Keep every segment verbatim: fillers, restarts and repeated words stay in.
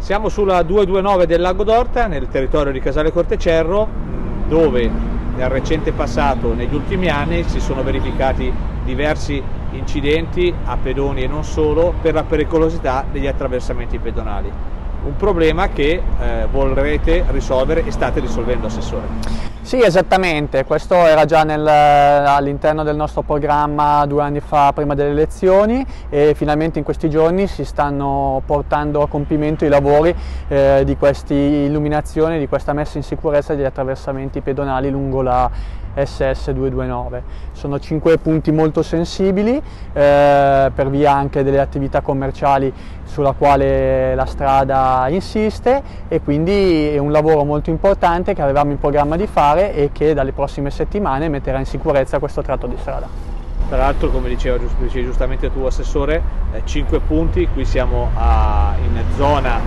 Siamo sulla duecentoventinove del Lago d'Orta, nel territorio di Casale Corte Cerro, dove nel recente passato, negli ultimi anni, si sono verificati diversi incidenti a pedoni e non solo per la pericolosità degli attraversamenti pedonali. Un problema che eh, vorrete risolvere e state risolvendo, Assessore. Sì, esattamente, questo era già all'interno del nostro programma due anni fa, prima delle elezioni, e finalmente in questi giorni si stanno portando a compimento i lavori eh, di questa illuminazione, di questa messa in sicurezza degli attraversamenti pedonali lungo la S S duecentoventinove. Sono cinque punti molto sensibili eh, per via anche delle attività commerciali sulla quale la strada insiste, e quindi è un lavoro molto importante che avevamo in programma di fare e che dalle prossime settimane metterà in sicurezza questo tratto di strada. Tra l'altro, come diceva dicevi giustamente tu, Assessore, eh, cinque punti, qui siamo a, in zona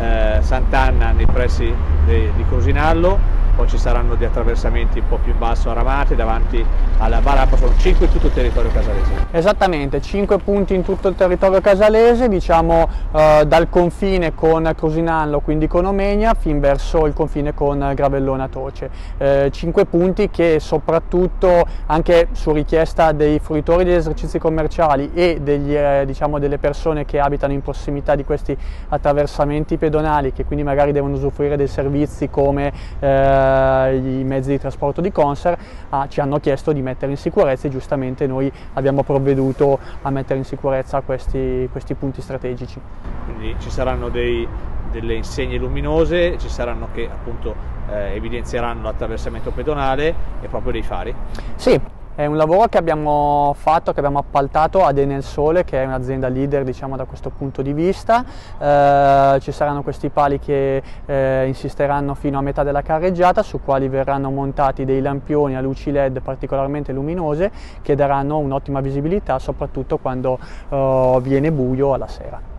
eh, Sant'Anna, nei pressi de, di Crusinallo. Poi ci saranno degli attraversamenti un po' più in basso a Ramate, davanti alla Barappa. Sono cinque in tutto il territorio casalese. Esattamente, cinque punti in tutto il territorio casalese, diciamo eh, dal confine con Crusinallo, quindi con Omenia, fin verso il confine con Gravellona-Tocce. Eh, cinque punti che soprattutto, anche su richiesta dei fruitori degli esercizi commerciali e degli, eh, diciamo delle persone che abitano in prossimità di questi attraversamenti pedonali, che quindi magari devono usufruire dei servizi come eh, i mezzi di trasporto di Conser, ah, ci hanno chiesto di mettere in sicurezza, e giustamente noi abbiamo provveduto a mettere in sicurezza questi, questi punti strategici. Quindi ci saranno dei, delle insegne luminose, ci saranno che appunto eh, evidenzieranno l'attraversamento pedonale, e proprio dei fari. Sì. È un lavoro che abbiamo fatto, che abbiamo appaltato ad Enel Sole, che è un'azienda leader, diciamo, da questo punto di vista. Eh, ci saranno questi pali che eh, insisteranno fino a metà della carreggiata, su quali verranno montati dei lampioni a luci L E D particolarmente luminose, che daranno un'ottima visibilità, soprattutto quando eh, viene buio alla sera.